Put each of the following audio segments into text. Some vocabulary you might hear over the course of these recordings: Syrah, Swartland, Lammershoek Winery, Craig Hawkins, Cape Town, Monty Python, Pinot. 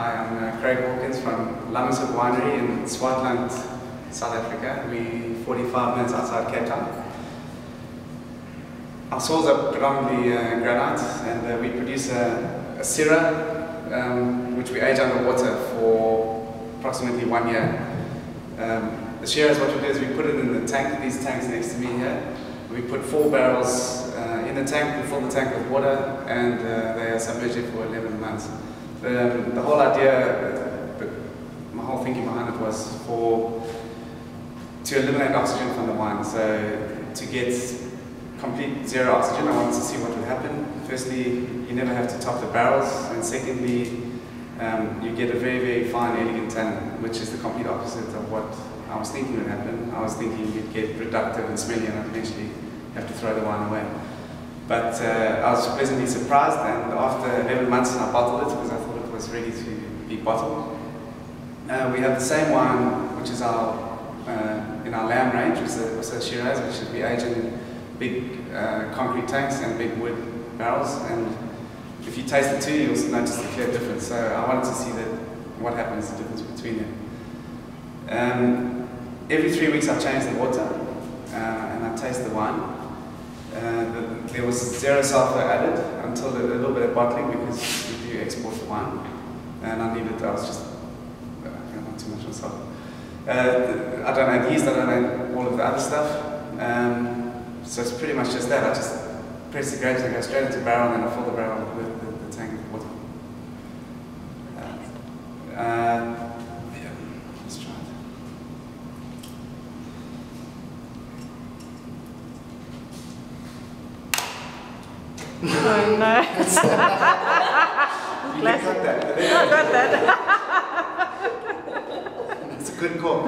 Hi, I'm Craig Hawkins from Lammershoek Winery in Swartland, South Africa. We're 45 minutes outside Cape Town. Our soils are predominantly granite, and we produce a Syrah, which we age underwater for approximately 1 year. The Syrah is what we do is we put it in the tank, these tanks next to me here. We put 4 barrels in the tank, we fill the tank with water, and they are submerged for 11 months. The whole idea, my whole thinking behind it was to eliminate oxygen from the wine. So to get complete zero oxygen, I wanted to see what would happen. Firstly, you never have to top the barrels, and secondly, you get a very, very fine, elegant tannin, which is the complete opposite of what I was thinking would happen. I was thinking you'd get reductive and smelly, and I'd eventually have to throw the wine away. But I was pleasantly surprised, and after 11 months I bottled it because I thought it was ready to be bottled. We have the same wine, which is in our lamb range, which is also Shiraz, which we age in big concrete tanks and big wood barrels. And if you taste the two, you'll notice the clear difference. So I wanted to see what happens, the difference between them. Every 3 weeks I change the water and I taste the wine. There was zero sulfur added until a little bit of bottling, because we do export the wine, and I was just not too much on sulfur. I don't add yeast, I don't add all of the other stuff, so it's pretty much just that. I just press the grapes and go straight into the barrel, and I fill the barrel with the tank of water. Let's try it. Oh no! You got that. I got that. It's a good call.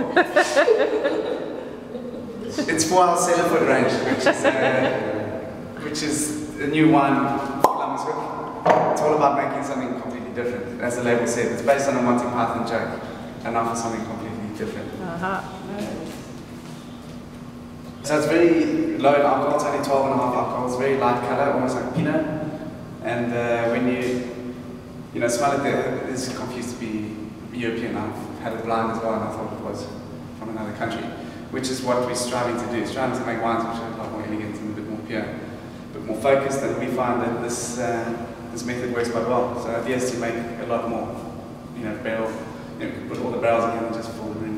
It's for our Syrah range, which is a new wine for Lammershoek. It's all about making something completely different. As the label said, it's based on a Monty Python joke, and now for something completely different. So it's very low in alcohol, it's only 12.5 alcohol, it's very light colour, almost like Pinot. And when you smell it there, it's confused to be European. I've had it blind as well, and I thought it was from another country, which is what we're striving to do. Striving to make wines which are a lot more elegant and a bit more pure, a bit more focused, and we find that this method works quite well. So the idea is to make a lot more, barrel, you can put all the barrels in and just fill them in.